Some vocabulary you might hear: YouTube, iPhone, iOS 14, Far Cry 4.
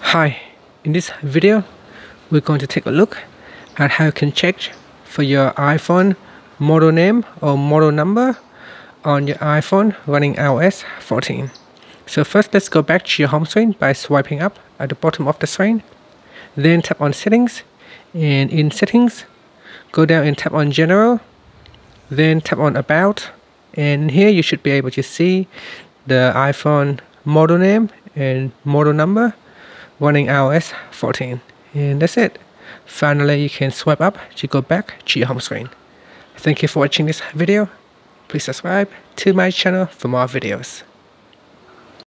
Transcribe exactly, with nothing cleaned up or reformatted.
Hi, in this video we're going to take a look at how you can check for your iPhone model name or model number on your iPhone running i O S fourteen. So first, let's go back to your home screen by swiping up at the bottom of the screen, then tap on settings, and in settings go down and tap on general, then tap on about, and here you should be able to see the iPhone model name and model number running i O S fourteen, and that's it. Finally, you can swipe up to go back to your home screen. Thank you for watching this video. Please subscribe to my channel for more videos.